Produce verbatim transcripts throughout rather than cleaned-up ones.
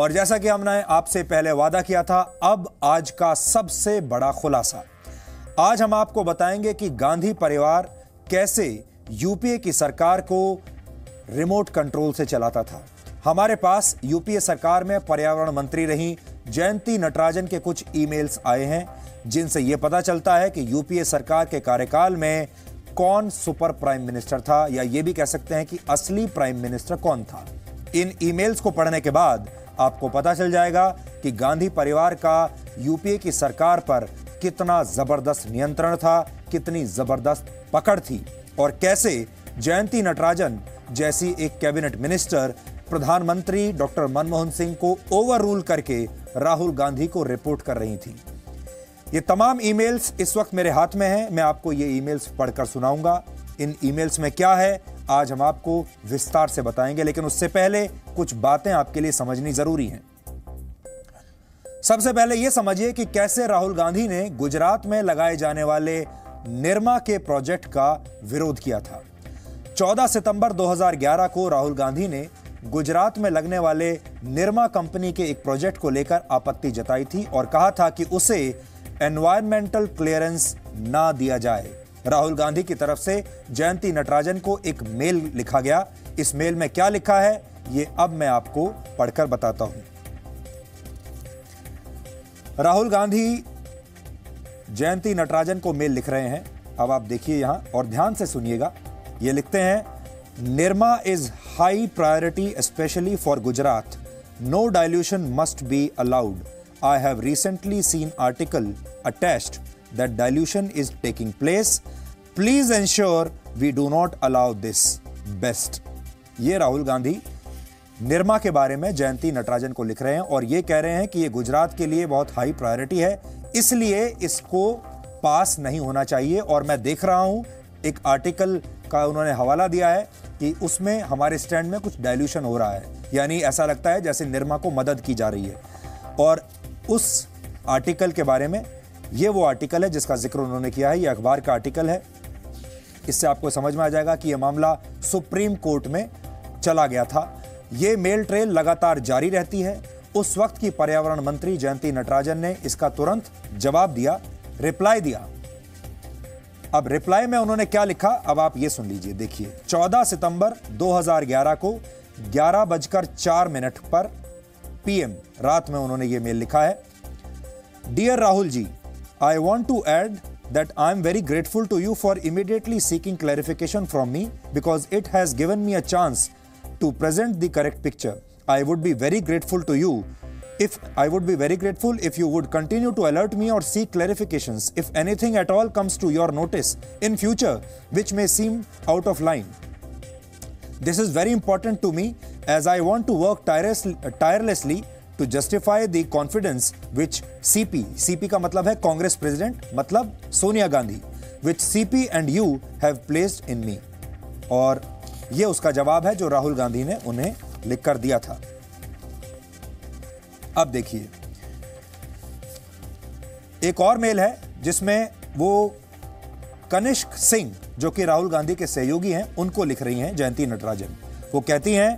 और जैसा कि हमने आपसे पहले वादा किया था, अब आज का सबसे बड़ा खुलासा। आज हम आपको बताएंगे कि गांधी परिवार कैसे यूपीए की सरकार को रिमोट कंट्रोल से चलाता था। हमारे पास यूपीए सरकार में पर्यावरण मंत्री रहीं जयंती नटराजन के कुछ ईमेल्स आए हैं, जिनसे यह पता चलता है कि यूपीए सरकार के कार्यकाल में कौन सुपर प्राइम मिनिस्टर था, या यह भी कह सकते हैं कि असली प्राइम मिनिस्टर कौन था। इन ईमेल्स को पढ़ने के बाद आपको पता चल जाएगा कि गांधी परिवार का यूपीए की सरकार पर कितना जबरदस्त नियंत्रण था, कितनी जबरदस्त पकड़ थी, और कैसे जयंती नटराजन जैसी एक कैबिनेट मिनिस्टर प्रधानमंत्री डॉक्टर मनमोहन सिंह को ओवर रूल करके राहुल गांधी को रिपोर्ट कर रही थी। ये तमाम ईमेल्स इस वक्त मेरे हाथ में हैं। मैं आपको ये ईमेल्स पढ़कर सुनाऊंगा। इन ईमेल्स में क्या है आज हम आपको विस्तार से बताएंगे, लेकिन उससे पहले कुछ बातें आपके लिए समझनी जरूरी हैं। सबसे पहले ये समझिए कि कैसे राहुल गांधी ने गुजरात में लगाए जाने वाले निर्मा के प्रोजेक्ट का विरोध किया था। चौदह सितंबर दो हज़ार ग्यारह को राहुल गांधी ने गुजरात में लगने वाले निर्मा कंपनी के एक प्रोजेक्ट को लेकर आपत्ति जताई थी और कहा था कि उसे एनवायरमेंटल क्लियरेंस ना दिया जाए। राहुल गांधी की तरफ से जयंती नटराजन को एक मेल लिखा गया। इस मेल में क्या लिखा है ये अब मैं आपको पढ़कर बताता हूं। राहुल गांधी जयंती नटराजन को मेल लिख रहे हैं। अब आप देखिए यहां और ध्यान से सुनिएगा। ये लिखते हैं, Nirma is high priority specially for Gujarat, no dilution must be allowed. I have recently seen article attached that dilution is taking place. Please ensure we do not allow this. Best. ये राहुल गांधी निर्मा के बारे में जयंती नटराजन को लिख रहे हैं और ये कह रहे हैं कि ये गुजरात के लिए बहुत हाई प्रायोरिटी है, इसलिए इसको पास नहीं होना चाहिए। और मैं देख रहा हूँ एक आर्टिकल का उन्होंने हवाला दिया है कि उसमें हमारे स्टैंड में कुछ डाइल्यूशन हो रहा है, यानी ऐसा लगता है जैसे निर्मा को मदद की जा रही है। और उस आर्टिकल के बारे में, ये वो आर्टिकल है जिसका जिक्र उन्होंने किया है, ये अखबार का आर्टिकल है। इससे आपको समझ में आ जाएगा कि ये मामला सुप्रीम कोर्ट में चला गया था। ये मेल ट्रेल लगातार जारी रहती है। उस वक्त की पर्यावरण मंत्री जयंती नटराजन ने इसका तुरंत जवाब दिया, रिप्लाई दिया। अब रिप्लाई में उन्होंने क्या लिखा अब आप ये सुन लीजिए, देखिए। चौदह सितंबर दो हजार ग्यारह को ग्यारह बजकर चार मिनट पर पीएम रात में उन्होंने ये मेल लिखा है। Dear Rahul ji, I want to add that I am very grateful to you for immediately seeking clarification from me because it has given me a chance to present the correct picture. I would be very grateful to you if I would be very grateful if you would continue to alert me और seek clarifications if anything at all comes to your notice in future which may seem out of line. This is very important to me as I want to work tirelessly to justify the confidence which C P, C P का मतलब है Congress president, मतलब Sonia Gandhi, which C P and you have placed in me। और ये उसका जवाब है जो राहुल गांधी ने उन्हें लिख कर दिया था। अब देखिए एक और मेल है जिसमें वो कनिष्क सिंह, जो कि राहुल गांधी के सहयोगी हैं, उनको लिख रही हैं जयंती नटराजन। वो कहती हैं,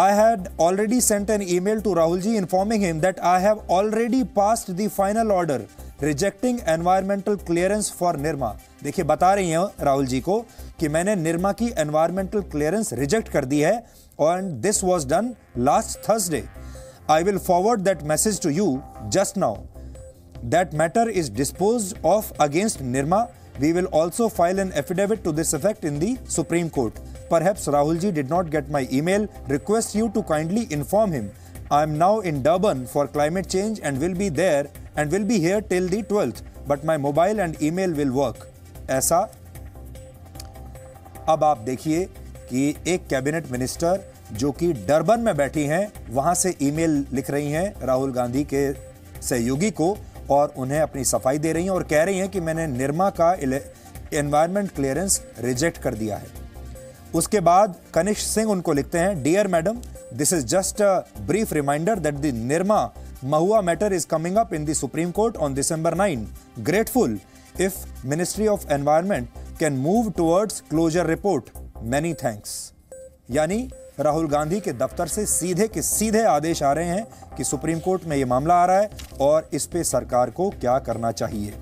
I had already sent an email to Rahul ji informing him that I have already passed the final order rejecting environmental clearance for Nirma. देखिए बता रही हैं राहुल जी को कि मैंने निर्मा की एनवायरमेंटल क्लियरेंस रिजेक्ट कर दी है और this was done last Thursday. I will forward that message to you just now. That matter is disposed of against Nirma. We will also file an affidavit to this effect in the Supreme Court. Perhaps Rahul ji did not get my email. Request you to kindly inform him. I am now in Durban for climate change and will be there and will be here till the twelfth. But my mobile and email will work. ऐसा अब आप देखिए कि एक cabinet minister जो कि Durban में बैठी हैं, वहाँ से ईमेल लिख रही हैं राहुल गांधी के सहयोगी को और उन्हें अपनी सफाई दे रही हैं और कह रही हैं कि मैंने निर्मा का एनवायरमेंट क्लियरेंस रिजेक्ट कर दिया है। उसके बाद कनिष्क सिंह उनको लिखते हैं, dear madam, this is just a brief reminder that the Nirma Mahua matter is coming up in the supreme court on December nine. Grateful if ministry of environment can move towards closure report. Many thanks. यानी राहुल गांधी के दफ्तर से सीधे के सीधे आदेश आ रहे हैं कि सुप्रीम कोर्ट में ये मामला आ रहा है और इस पे सरकार को क्या करना चाहिए।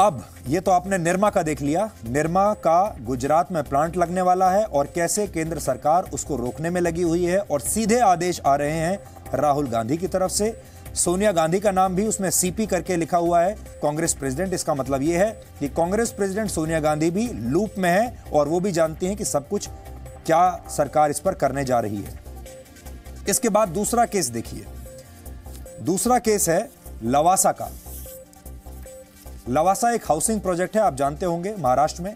अब ये तो आपने निर्मा का देख लिया, निर्मा का गुजरात में प्लांट लगने वाला है और कैसे केंद्र सरकार उसको रोकने में लगी हुई है और सीधे आदेश आ रहे हैं राहुल गांधी की तरफ से। सोनिया गांधी का नाम भी उसमें सीपी करके लिखा हुआ है, कांग्रेस प्रेसिडेंट। इसका मतलब ये है कि कांग्रेस प्रेसिडेंट सोनिया गांधी भी लूप में है और वो भी जानती हैं कि सब कुछ क्या सरकार इस पर करने जा रही है। इसके बाद दूसरा केस देखिए, दूसरा केस है लवासा का। लवासा एक हाउसिंग प्रोजेक्ट है, आप जानते होंगे महाराष्ट्र में।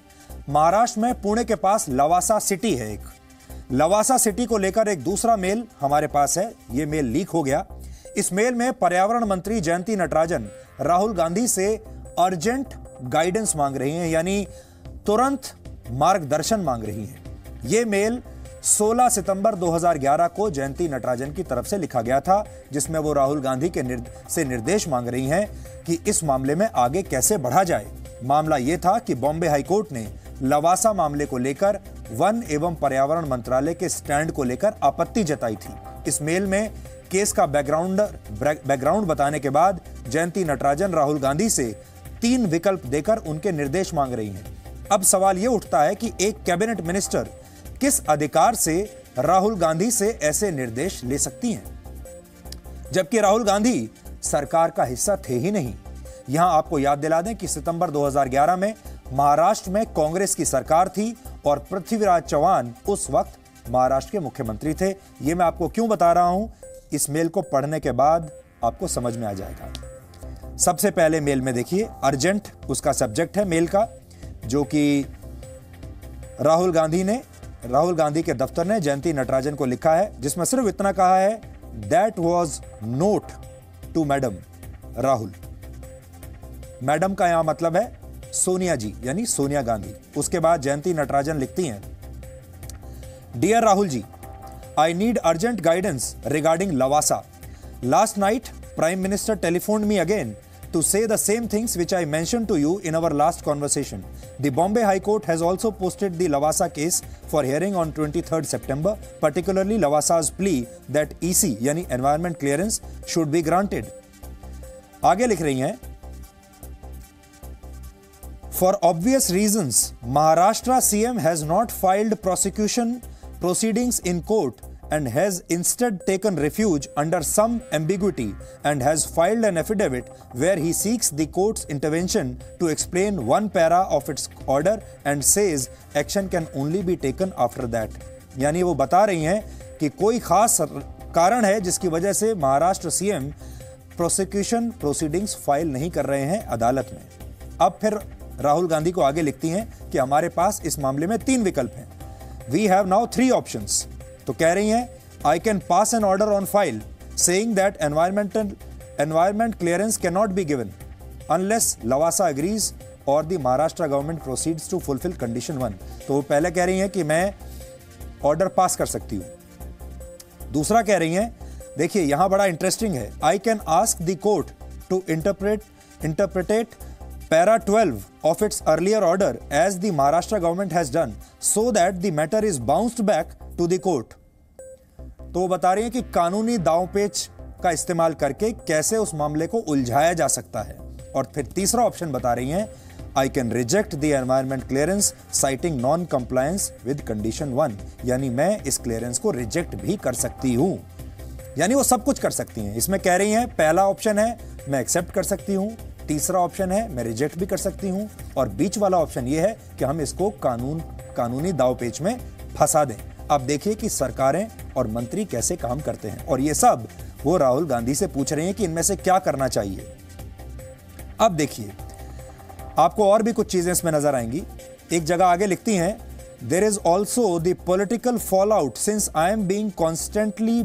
महाराष्ट्र में पुणे के पास लवासा सिटी है एक। लवासा सिटी को लेकर एक दूसरा मेल हमारे पास है, ये मेल लीक हो गया। इस मेल में पर्यावरण मंत्री जयंती नटराजन राहुल गांधी से अर्जेंट गाइडेंस मांग रही हैं, यानी तुरंत मार्गदर्शन मांग रही हैं। ये मेल सोलह सितंबर दो हज़ार ग्यारह को जयंती नटराजन की तरफ से लिखा गया था, जिसमें वो राहुल गांधी के निर्द, से निर्देश मांग रही हैं कि इस मामले में आगे कैसे बढ़ा जाए। मामला ये था कि बॉम्बे हाईकोर्ट ने लवासा मामले को लेकर वन एवं पर्यावरण मंत्रालय के स्टैंड को लेकर आपत्ति जताई थी। इस मेल में केस का बैकग्राउंड बैकग्राउंड बताने के बाद जयंती नटराजन राहुल गांधी से तीन विकल्प देकर उनके निर्देश मांग रही हैं। अब सवाल ये उठता है कि एक कैबिनेट मिनिस्टर किस अधिकार से राहुल गांधी से ऐसे निर्देश ले सकती हैं, जबकि राहुल गांधी सरकार का हिस्सा थे ही नहीं। यहां आपको याद दिला दें कि सितंबर दो हज़ार ग्यारह में महाराष्ट्र में कांग्रेस की सरकार थी और पृथ्वीराज चौहान उस वक्त महाराष्ट्र के मुख्यमंत्री थे। यह मैं आपको क्यों बता रहा हूं, इस मेल को पढ़ने के बाद आपको समझ में आ जाएगा। सबसे पहले मेल में देखिए, अर्जेंट उसका सब्जेक्ट है मेल का, जो कि राहुल गांधी ने राहुल गांधी के दफ्तर ने जयंती नटराजन को लिखा है, जिसमें सिर्फ इतना कहा है, that was note to madam Rahul. Madam का यहां मतलब है सोनिया जी, यानी सोनिया गांधी। उसके बाद जयंती नटराजन लिखती हैं, dear Rahul ji, I need urgent guidance regarding Lavasa. Last night prime minister telephoned me again to say the same things which I mentioned to you in our last conversation. The Bombay High Court has also posted the Lavasa case for hearing on twenty-third September, particularly Lavasa's plea that E C, यानी environment clearance, should be granted. आगे लिख रही हैं, for obvious reasons, Maharashtra C M has not filed prosecution proceedings in court and has instead taken refuge under some ambiguity and has filed an affidavit where he seeks the court's intervention to explain one para of its order and says action can only be taken after that. यानी वो बता रही हैं कि कोई खास कारण है जिसकी वजह से Maharashtra CM prosecution proceedings file नहीं कर रहे हैं अदालत में। अब फिर राहुल गांधी को आगे लिखती हैं कि हमारे पास इस मामले में तीन विकल्प हैं, we have now three options. तो कह रही हैं, I can pass an order on file saying that environmental environment clearance can not be given unless Lavasa agrees और the Maharashtra government proceeds to fulfil condition one. तो वो पहले कह रही हैं कि मैं ऑर्डर पास कर सकती हूँ। दूसरा कह रही हैं, देखिए यहाँ बड़ा इंटरेस्टिंग है, I can ask the court to interpret interpret Para twelve of its earlier order as the Maharashtra government has done so that the matter is bounced back to the court. तो वो बता रही है कि कानूनी दांवपेच का इस्तेमाल करके कैसे उस मामले को उलझाया जा सकता है। और फिर तीसरा ऑप्शन बता रही हैं, I can reject the environment clearance citing non-compliance with condition one. यानी मैं इस क्लियरेंस को रिजेक्ट भी कर सकती हूँ। यानी वो सब कुछ कर सकती हैं। इसमें कह रही हैं, पहला ऑप्शन है मैं एक्सेप्ट कर सकती हूँ, तीसरा ऑप्शन है मैं रिजेक्ट भी कर सकती हूं, और बीच वाला ऑप्शन ये है कि हम इसको कानून कानूनी दावपेच में फंसा दें। अब देखिए कि सरकारें और मंत्री कैसे काम करते हैं, और ये सब वो राहुल गांधी से पूछ रहे हैं कि इनमें से क्या करना चाहिए। अब देखिए, आपको और भी कुछ चीजें इसमें नजर आएंगी। एक जगह आगे लिखती हैं, there is also the political fall out since I am being constantly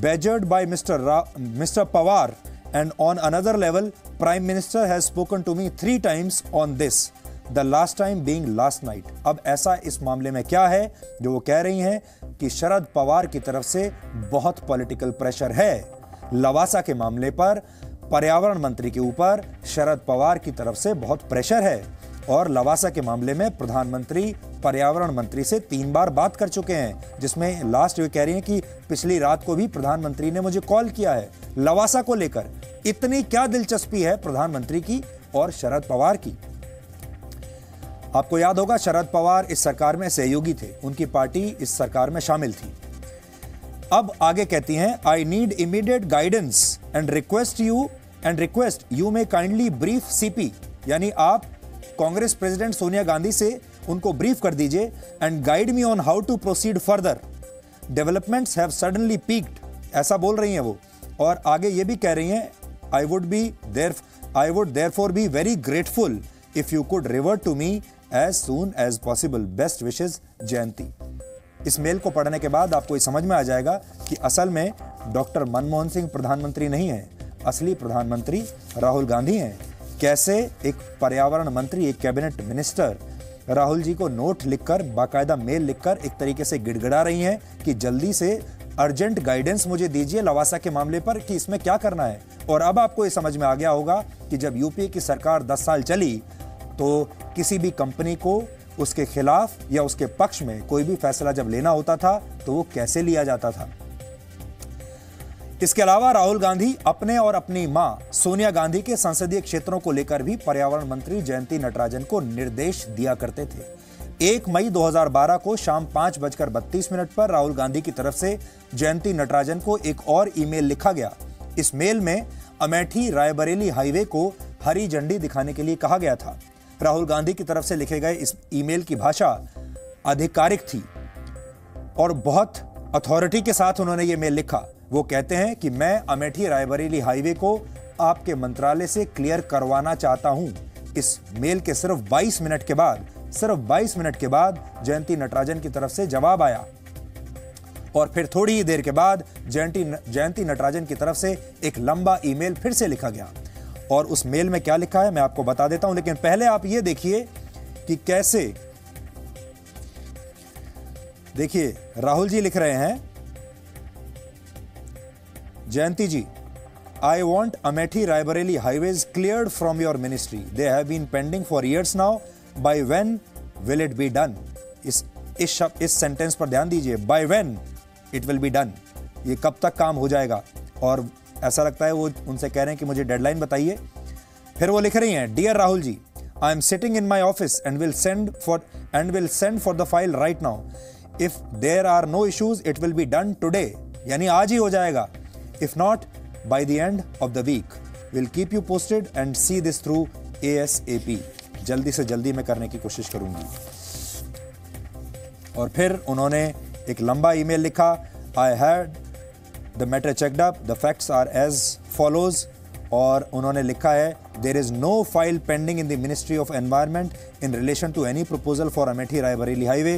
badgered by mister mister Pawar and on another level prime minister has spoken to me three times on this, the last time being last night. अब ऐसा इस मामले में क्या है जो वो कह रही हैं कि शरद पवार की तरफ से बहुत पॉलिटिकल प्रेशर है लवासा के मामले पर। पर्यावरण मंत्री के ऊपर शरद पवार की तरफ से बहुत प्रेशर है और लवासा के मामले में प्रधानमंत्री पर्यावरण मंत्री से तीन बार बात कर चुके हैं, जिसमें लास्ट वे कह रही हैं कि पिछली रात को भी प्रधानमंत्री ने मुझे कॉल किया है। लवासा को लेकर इतनी क्या दिलचस्पी है प्रधानमंत्री की और शरद पवार की? आपको याद होगा शरद पवार इस सरकार में सहयोगी थे, उनकी पार्टी इस सरकार में शामिल थी। अब आगे कहती हैं, I need immediate guidance and request you and request you may kindly brief CP, यानी आप कांग्रेस प्रेसिडेंट सोनिया गांधी से उनको ब्रीफ कर दीजिए। And guide me on how to proceed further, developments have suddenly peaked, ऐसा बोल रही हैं वो। और आगे ये भी कह रही हैं, I would be there I would therefore be very grateful if you could revert to me as soon as possible, best wishes Jayanthi. इस मेल को पढ़ने के बाद आपको ये समझ में आ जाएगा कि असल में डॉक्टर मनमोहन सिंह प्रधानमंत्री नहीं हैं, असली प्रधानमंत्री राहुल गांधी हैं। कैसे एक पर्यावरण मंत्री, एक कैबिनेट मिनिस्टर राहुल जी को नोट लिखकर, बाकायदा मेल लिखकर एक तरीके से गिड़गिड़ा रही हैं कि जल्दी से अर्जेंट गाइडेंस मुझे दीजिए लवासा के मामले पर कि इसमें क्या करना है। और अब आपको ये समझ में आ गया होगा कि जब यूपीए की सरकार दस साल चली तो किसी भी कंपनी को उसके खिलाफ या उसके पक्ष में कोई भी फैसला जब लेना होता था तो वो कैसे लिया जाता था। इसके अलावा राहुल गांधी अपने और अपनी मां सोनिया गांधी के संसदीय क्षेत्रों को लेकर भी पर्यावरण मंत्री जयंती नटराजन को निर्देश दिया करते थे। एक मई दो हज़ार बारह को शाम पाँच बजकर बत्तीस मिनट पर राहुल गांधी की तरफ से जयंती नटराजन को एक और ईमेल लिखा गया। इस मेल में अमेठी रायबरेली हाईवे को हरी झंडी दिखाने के लिए कहा गया था। राहुल गांधी की तरफ से लिखे गए इस ईमेल की भाषा आधिकारिक थी और बहुत अथॉरिटी के साथ उन्होंने ये मेल लिखा। वो कहते हैं कि मैं अमेठी रायबरेली हाईवे को आपके मंत्रालय से क्लियर करवाना चाहता हूं। इस मेल के सिर्फ बाईस मिनट के बाद सिर्फ बाईस मिनट के बाद जयंती नटराजन की तरफ से जवाब आया और फिर थोड़ी ही देर के बाद जयंती जयंती नटराजन की तरफ से एक लंबा ईमेल फिर से लिखा गया। और उस मेल में क्या लिखा है मैं आपको बता देता हूं, लेकिन पहले आप ये देखिए कि कैसे, देखिए राहुल जी लिख रहे हैं, Jayanthi ji, I want Amethi Raebareli highways cleared from your ministry, they have been pending for years now, by when will it be done. इस इस शब्द इस सेंटेंस पर ध्यान दीजिए, by when it will be done, ये कब तक काम हो जाएगा। और ऐसा लगता है वो उनसे कह रहे हैं कि मुझे डेडलाइन बताइए। फिर वो लिख रही हैं, dear Rahul ji, I am sitting in my office and will send for and will send for the file right now, if there are no issues it will be done today, यानी आज ही हो जाएगा, if not by the end of the week we'll keep you posted and see this through asap, जल्दी से जल्दी मैं करने की कोशिश करूंगी। और फिर उन्होंने एक लंबा ईमेल लिखा, I had the matter checked up, the facts are as follows, और उन्होंने लिखा है, there is no file pending in the Ministry of Environment in relation to any proposal for Amethi Raibareli Highway.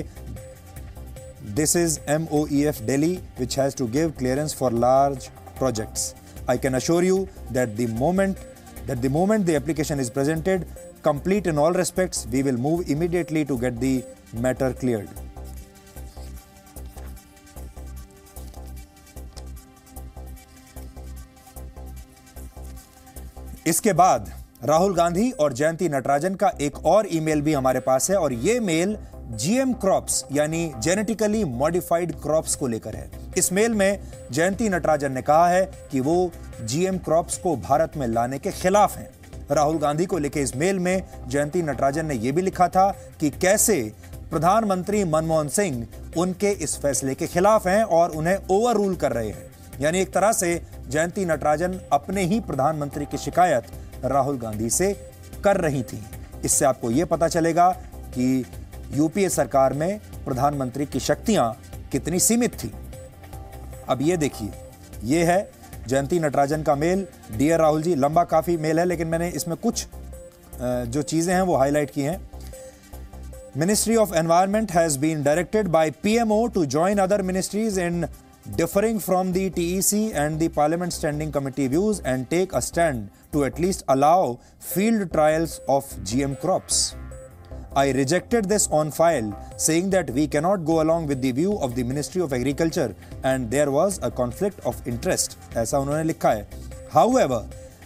This is M O E F Delhi which has to give clearance for large projects. I can assure you that the moment that the moment the application is presented, complete in all respects, we will move immediately to get the matter cleared. इसके बाद राहुल गांधी और जयंती नटराजन का एक और email भी हमारे पास है और ये मेल जीएम क्रॉप्स यानी जेनेटिकली मॉडिफाइड क्रॉप्स को लेकर है। इस मेल में जयंती नटराजन ने कहा है कि वो जीएम क्रॉप्स को भारत में लाने के खिलाफ हैं। राहुल गांधी को लेकर इस मेल में जयंती नटराजन ने यह भी लिखा था कि कैसे प्रधानमंत्री मनमोहन सिंह उनके इस फैसले के खिलाफ हैं और उन्हें ओवर रूल कर रहे हैं। यानी एक तरह से जयंती नटराजन अपने ही प्रधानमंत्री की शिकायत राहुल गांधी से कर रही थी। इससे आपको यह पता चलेगा कि यूपीए सरकार में प्रधानमंत्री की शक्तियां कितनी सीमित थी। अब ये देखिए, ये है जयंती नटराजन का मेल, डियर राहुल जी, लंबा काफ़ी मेल है लेकिन मैंने इसमें कुछ जो चीज़ें हैं वो हाईलाइट की हैं। Ministry of environment has been directed by PMO to join other ministries in differing from the T E C and the Parliament Standing Committee views and take a stand to at least allow field trials of G M crops. I rejected this on file, saying that we cannot go along with the view of the Ministry of Agriculture and there was a conflict of interest. ऐसा उन्होंने लिखा है. However,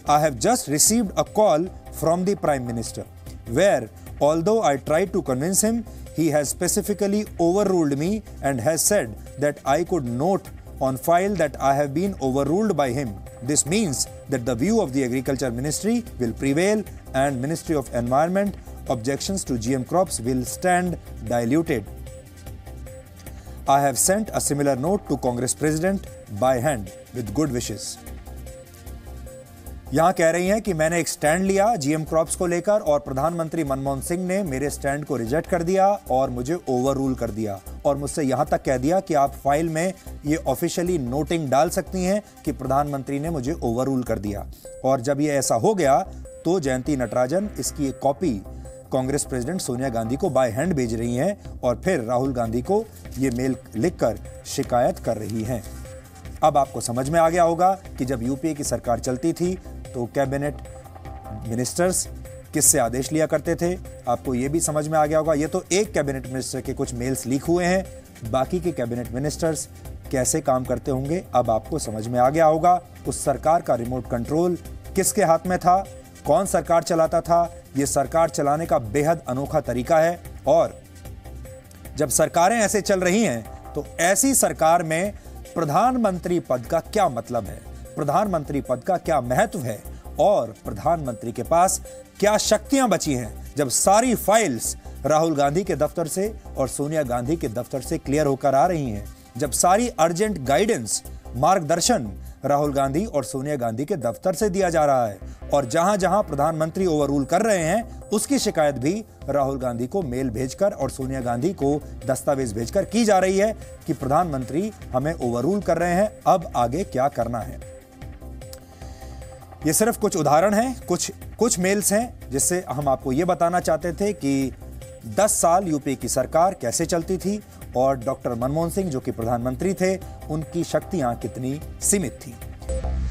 I have just received a call from the Prime Minister, where although I tried to convince him, he has specifically overruled me and has said that I could note on file that I have been overruled by him. This means that the view of the Agriculture Ministry will prevail and Ministry of Environment objections to G M crops will stand diluted. I have sent a similar note to Congress President by hand with good wishes. यहाँ कह रही हैं कि मैंने एक stand लिया GM crops को लेकर और प्रधानमंत्री मनमोहन सिंह ने मेरे स्टैंड को रिजेक्ट कर दिया और मुझे ओवररूल कर दिया और मुझसे यहाँ तक कह दिया कि आप फाइल में ये ऑफिशियली नोटिंग डाल सकती हैं कि प्रधानमंत्री ने मुझे ओवररूल कर दिया। और जब ये ऐसा हो गया तो जयंती नटराजन इसकी एक कॉपी कांग्रेस प्रेसिडेंट सोनिया गांधी को बाय हैंड भेज रही हैं और फिर राहुल गांधी को ये मेल लिखकर शिकायत कर रही हैं। अब आपको समझ में आ गया होगा कि जब यूपीए की सरकार चलती थी तो कैबिनेट मिनिस्टर्स किससे आदेश लिया करते थे। आपको ये भी समझ में आ गया होगा, ये तो एक कैबिनेट मिनिस्टर के कुछ मेल्स लीक हुए हैं, बाकी के कैबिनेट मिनिस्टर्स कैसे काम करते होंगे अब आपको समझ में आ गया होगा। उस सरकार का रिमोट कंट्रोल किसके हाथ में था, कौन सरकार चलाता था, ये सरकार चलाने का बेहद अनोखा तरीका है। और जब सरकारें ऐसे चल रही हैं तो ऐसी सरकार में प्रधानमंत्री पद का क्या मतलब है, प्रधानमंत्री पद का क्या महत्व है और प्रधानमंत्री के पास क्या शक्तियां बची हैं जब सारी फाइल्स राहुल गांधी के दफ्तर से और सोनिया गांधी के दफ्तर से क्लियर होकर आ रही हैं, जब सारी अर्जेंट गाइडेंस मार्गदर्शन राहुल गांधी और सोनिया गांधी के दफ्तर से दिया जा रहा है और जहां जहां प्रधानमंत्री ओवररूल कर रहे हैं उसकी शिकायत भी राहुल गांधी को मेल भेजकर और सोनिया गांधी को दस्तावेज भेजकर की जा रही है कि प्रधानमंत्री हमें ओवररूल कर रहे हैं, अब आगे क्या करना है। ये सिर्फ कुछ उदाहरण हैं, कुछ कुछ मेल्स हैं जिससे हम आपको ये बताना चाहते थे कि दस साल यूपीए की सरकार कैसे चलती थी और डॉक्टर मनमोहन सिंह जो कि प्रधानमंत्री थे उनकी शक्तियां कितनी सीमित थी।